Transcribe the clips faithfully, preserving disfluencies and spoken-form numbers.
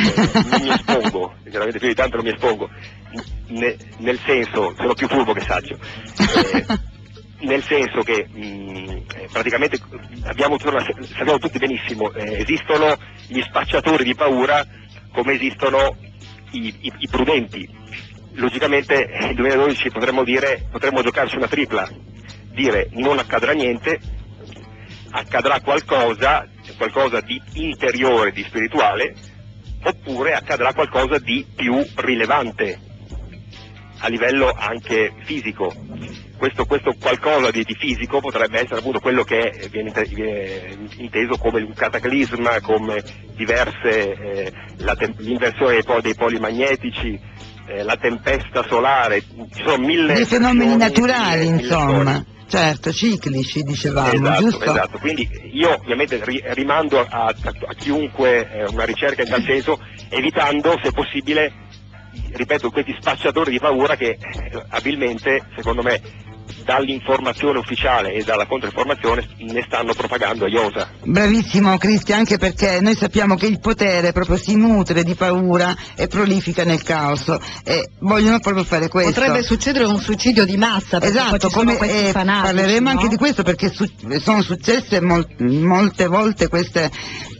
non mi espongo, veramente più di tanto non mi espongo, ne, nel senso, sono più furbo che saggio, eh, nel senso che mh, praticamente abbiamo una, sappiamo tutti benissimo, eh, esistono gli spacciatori di paura come esistono i, i, i prudenti. Logicamente nel duemiladodici potremmo dire, potremmo giocarci una tripla, dire non accadrà niente, accadrà qualcosa, qualcosa di interiore, di spirituale, oppure accadrà qualcosa di più rilevante a livello anche fisico. Questo, questo qualcosa di, di fisico potrebbe essere appunto quello che viene, viene inteso come un cataclisma, come diverse, eh, la te- l'inversione dei, dei poli magnetici, eh, la tempesta solare, ci sono mille dei fenomeni naturali, mille, insomma. Mille certo, ciclici, dicevamo, esatto, giusto? Esatto, quindi io ovviamente ri- rimando a, a, a chiunque eh, una ricerca in tal senso, evitando se possibile, ripeto, questi spacciatori di paura che eh, abilmente, secondo me, dall'informazione ufficiale e dalla controinformazione ne stanno propagando a iosa. Bravissimo Cristian, anche perché noi sappiamo che il potere proprio si nutre di paura e prolifica nel caos, e vogliono proprio fare questo. Potrebbe succedere un suicidio di massa, perché esatto, poi ci come sono questi eh, fanatici, parleremo, no? Anche di questo, perché su- sono successe mol- molte volte queste,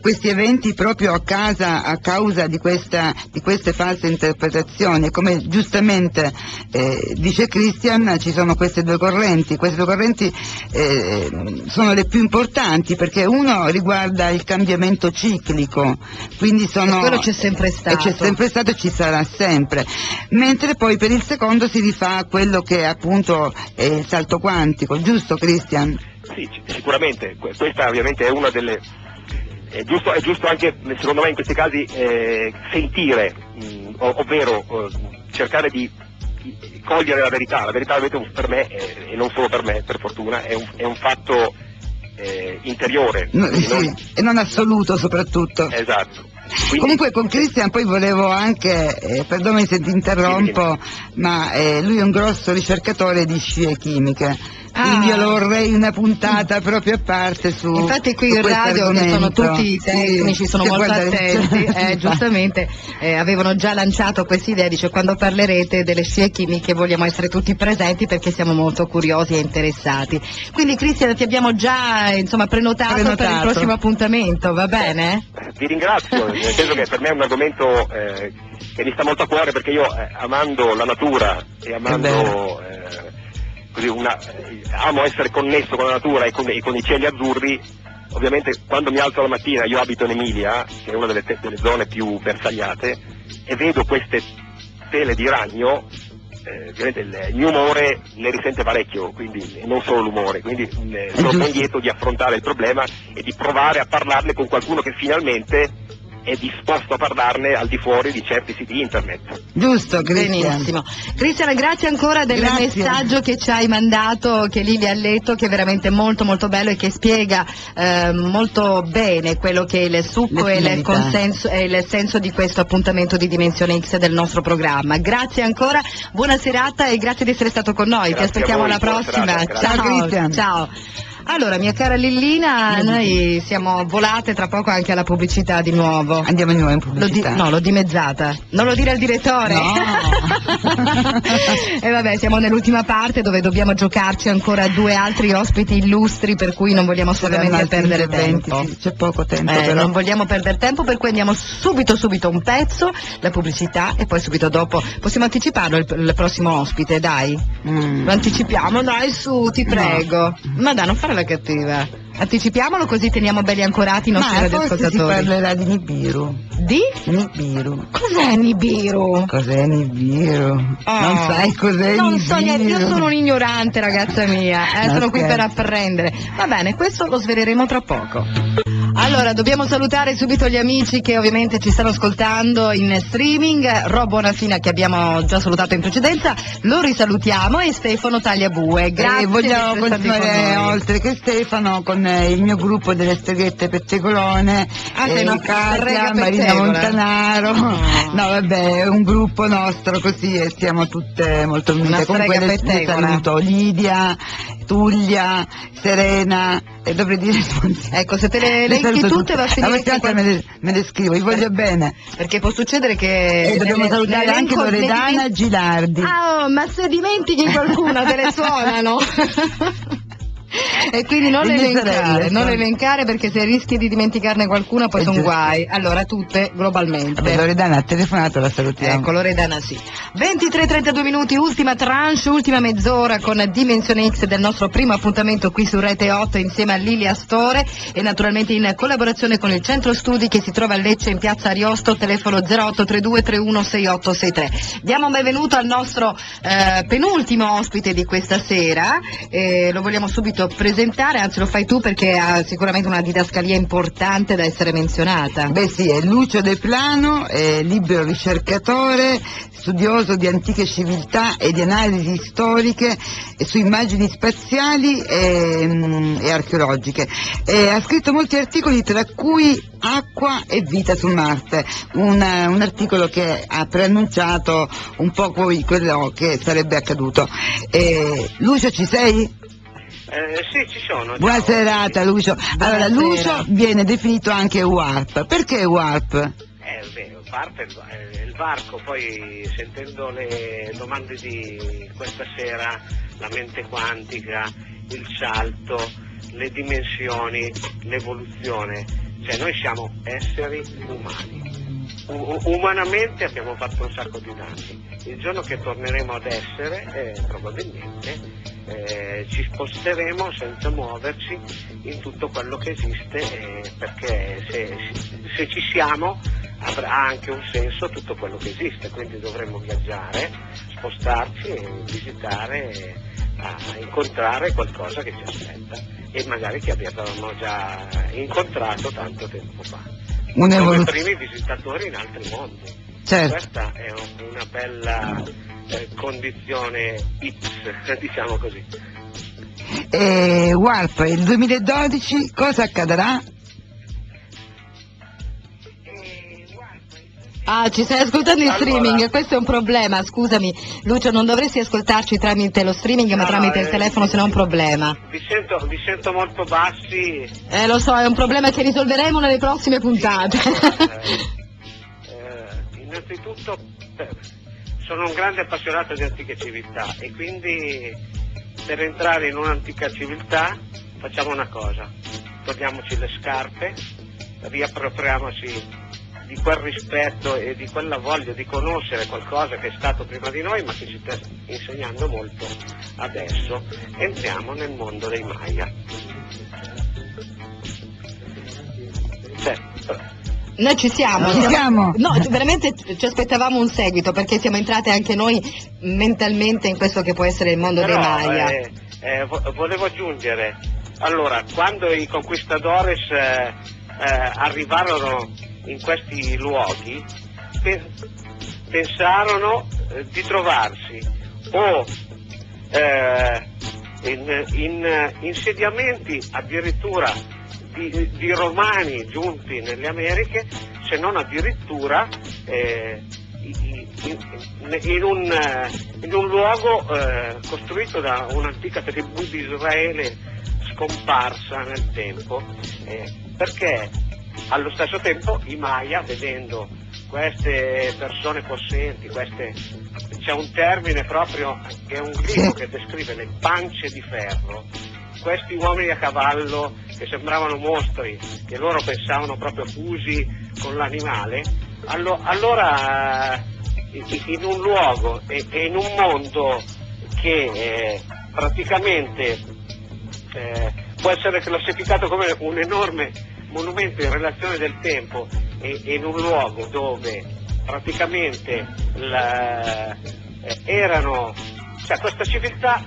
questi eventi proprio a casa a causa di, questa, di queste false interpretazioni. Come giustamente eh, dice Cristian, ci sono queste due correnti, queste due correnti eh, sono le più importanti, perché uno riguarda il cambiamento ciclico, quindi sono, e quello c'è sempre stato, e c'è sempre stato e ci sarà sempre, mentre poi per il secondo si rifà quello che appunto è il salto quantico, giusto Cristian? Sì, sicuramente, questa ovviamente è una delle, è giusto, è giusto anche secondo me in questi casi eh, sentire, mh, ov- ovvero eh, cercare di cogliere la verità. La verità per me, e non solo per me, per fortuna, è un, è un fatto eh, interiore. No, sì, non... e non assoluto soprattutto. Esatto. Quindi... Comunque con Cristian poi volevo anche, eh, perdonami se ti interrompo, ma eh, lui è un grosso ricercatore di scie chimiche. Ah. Quindi io lo vorrei una puntata proprio a parte su. Infatti qui in radio argomento. Sono tutti i tecnici, sì, sono molto attenti, eh, giustamente eh, avevano già lanciato questa idea, dice quando parlerete delle scie chimiche vogliamo essere tutti presenti perché siamo molto curiosi e interessati. Quindi Cristian, ti abbiamo già insomma prenotato, prenotato per il prossimo appuntamento, va bene? Vi ringrazio, nel senso che per me è un argomento eh, che mi sta molto a cuore, perché io eh, amando la natura e amando... Così una, amo essere connesso con la natura e con, e con i cieli azzurri. Ovviamente quando mi alzo la mattina, io abito in Emilia, che è una delle, te, delle zone più bersagliate, e vedo queste tele di ragno, eh, ovviamente il, il mio umore ne risente parecchio, quindi non solo l'umore, quindi eh, sono ben lieto di affrontare il problema e di provare a parlarne con qualcuno che finalmente è disposto a parlarne al di fuori di certi siti internet. Giusto, benissimo. Cristian, grazie ancora del grazie. messaggio che ci hai mandato, che Lilia ha letto, che è veramente molto molto bello e che spiega eh, molto bene quello che è il succo e il consenso e il senso di questo appuntamento di Dimensione X del nostro programma. Grazie ancora, buona serata e grazie di essere stato con noi. Grazie, ti aspettiamo alla prossima. Ciao Cristian. Ciao. Allora, mia cara Lillina, noi siamo volate tra poco anche alla pubblicità di nuovo. Andiamo di nuovo in pubblicità. L'ho di- no, l'ho dimezzata. Non lo dire al direttore. No. E vabbè, siamo nell'ultima parte dove dobbiamo giocarci ancora due altri ospiti illustri, per cui non vogliamo assolutamente perdere tempo. C'è poco tempo, eh, però. Non vogliamo perdere tempo, per cui andiamo subito subito un pezzo, la pubblicità, e poi subito dopo possiamo anticiparlo il, il prossimo ospite, dai. Mm. Lo anticipiamo, dai, su, ti prego. No. Ma dai, non fare la cattiva, anticipiamolo così teniamo belli ancorati i nostri radioascoltatori. Ma forse si parlerà di Nibiru. Di? Nibiru. Cos'è Nibiru? Cos'è Nibiru? Oh, non sai cos'è non Nibiru? So niente, io sono un ignorante, ragazza mia, eh, sono okay. Qui per apprendere. Va bene, questo lo sveleremo tra poco. Allora, dobbiamo salutare subito gli amici che ovviamente ci stanno ascoltando in streaming. Rob Bonafina, che abbiamo già salutato in precedenza, lo risalutiamo, e Stefano Tagliabue. Grazie. E vogliamo continuare oltre che Stefano con il mio gruppo delle streghette pettegolone, ah, eh, no, Carla, Marina Montanaro, no. no vabbè, è un gruppo nostro così e siamo tutte molto unite. Comunque le saluto Lidia Tuglia, Serena, e dovrei dire... Ecco, se te le leggi tutte va a finire... Che... Me, le, me le scrivo, vi voglio bene. Perché può succedere che... E dobbiamo salutare anche Loredana Gilardi. Ah, oh, ma se dimentichi qualcuna te le suonano. E quindi non elencare, non elencare perché se rischi di dimenticarne qualcuna poi sono guai. Allora tutte globalmente. Vabbè, Loredana ha telefonato, la salutiamo. Ecco, Loredana sì. ventitré e trentadue minuti, ultima tranche, ultima mezz'ora con Dimensione X del nostro primo appuntamento qui su Rete otto insieme a Lilia Store e naturalmente in collaborazione con il centro studi che si trova a Lecce in Piazza Ariosto, telefono zero otto tre due tre uno sei otto sei tre. Diamo un benvenuto al nostro eh, penultimo ospite di questa sera, eh, lo vogliamo subito presentare, anzi lo fai tu perché ha sicuramente una didascalia importante da essere menzionata. Beh sì, è Lucio De Plano, è libero ricercatore, studioso di antiche civiltà e di analisi storiche su immagini spaziali e, e archeologiche. E ha scritto molti articoli tra cui Acqua e vita su Marte, una, un articolo che ha preannunciato un po' quello che sarebbe accaduto. E, Lucio, ci sei? Eh, sì, ci sono. Buona ciao. Serata Lucio. Allora, buonasera. Lucio viene definito anche Warp. Perché Warp? Eh, beh, Warp è il varco, poi sentendo le domande di questa sera, la mente quantica, il salto, le dimensioni, l'evoluzione. Cioè noi siamo esseri umani. U- umanamente abbiamo fatto un sacco di danni. Il giorno che torneremo ad essere, eh, probabilmente... Eh, ci sposteremo senza muoverci in tutto quello che esiste, eh, perché se, se ci siamo avrà anche un senso tutto quello che esiste, quindi dovremo viaggiare, spostarci e visitare, eh, a incontrare qualcosa che ci aspetta e magari che abbiamo già incontrato tanto tempo fa, come primi visitatori in altri mondi. Certo. Questa è una bella eh, condizione X, diciamo così. E Warp, il duemiladodici cosa accadrà? Ah, ci stai ascoltando in streaming, allora. Questo è un problema, scusami Lucio, non dovresti ascoltarci tramite lo streaming, no, ma tramite eh, il telefono, se no è un problema. Vi sento, vi sento molto bassi. Eh, lo so, è un problema che risolveremo nelle prossime puntate. Sì, innanzitutto sono un grande appassionato di antiche civiltà e quindi per entrare in un'antica civiltà facciamo una cosa, togliamoci le scarpe, riappropriamoci di quel rispetto e di quella voglia di conoscere qualcosa che è stato prima di noi ma che ci sta insegnando molto adesso, entriamo nel mondo dei Maya. Certo. Noi ci siamo, ci siamo. No, veramente ci aspettavamo un seguito perché siamo entrate anche noi mentalmente in questo che può essere il mondo però, dei Maya. Eh, eh, volevo aggiungere, allora, quando i conquistadores eh, eh, arrivarono in questi luoghi, pe- pensarono eh, di trovarsi o eh, in, in insediamenti addirittura Di, di romani giunti nelle Americhe, se non addirittura eh, in, in, un, in un luogo eh, costruito da un'antica tribù di Israele scomparsa nel tempo, eh, perché allo stesso tempo i Maya, vedendo queste persone possenti, queste, c'è un termine proprio che è un grido che descrive le pance di ferro, questi uomini a cavallo che sembravano mostri, che loro pensavano proprio fusi con l'animale, allo, allora in un luogo e, e in un mondo che eh, praticamente eh, può essere classificato come un enorme monumento in relazione del tempo e, e in un luogo dove praticamente la, eh, erano, cioè questa civiltà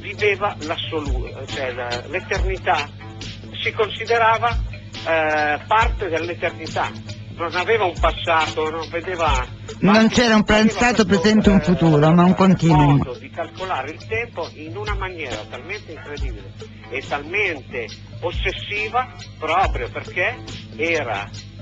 viveva l'assoluto, cioè la, l'eternità, si considerava eh, parte dell'eternità, non aveva un passato, non vedeva... Non c'era un passato presente, un futuro, eh, ma un continuum. Modo di calcolare il tempo in una maniera talmente incredibile e talmente ossessiva proprio perché era